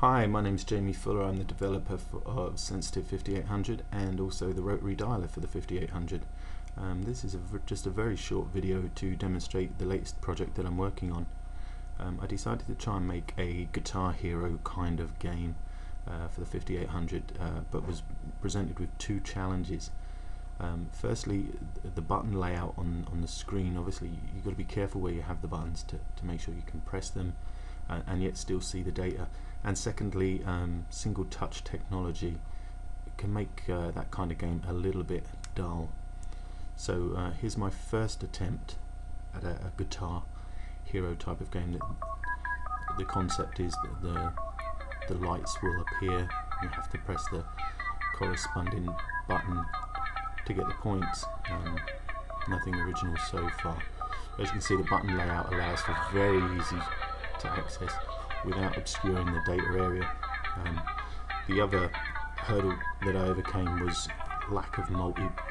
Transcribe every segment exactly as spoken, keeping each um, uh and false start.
Hi, my name is Jamie Fuller. I'm the developer for, of Sensitive fifty-eight hundred and also the rotary dialer for the fifty-eight hundred. Um, this is a just a very short video to demonstrate the latest project that I'm working on. Um, I decided to try and make a Guitar Hero kind of game uh, for the fifty-eight hundred, uh, but was presented with two challenges. Um, firstly, the button layout on, on the screen. Obviously, you've got to be careful where you have the buttons to, to make sure you can press them uh, and yet still see the data. And secondly, um, single touch technology can make uh, that kind of game a little bit dull. So uh, here's my first attempt at a, a Guitar Hero type of game. That the concept is that the, the lights will appear, you have to press the corresponding button to get the points. Um, nothing original so far. As you can see, the button layout allows for very easy to access without obscuring the data area. Um, the other hurdle that I overcame was lack of multi-touch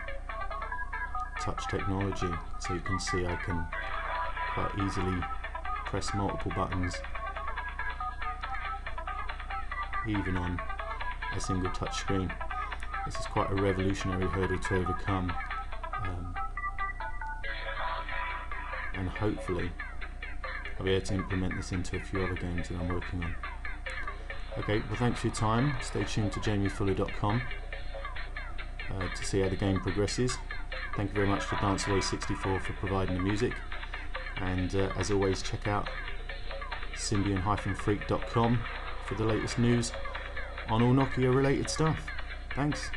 technology. So you can see I can quite easily press multiple buttons even on a single touch screen. This is quite a revolutionary hurdle to overcome, um, and hopefully I'll be able to implement this into a few other games that I'm working on. Okay, well, thanks for your time. Stay tuned to Jamie Fuller dot com uh, to see how the game progresses. Thank you very much to DanceAway sixty-four for providing the music, and uh, as always, check out symbian dash freak dot com for the latest news on all Nokia related stuff. Thanks.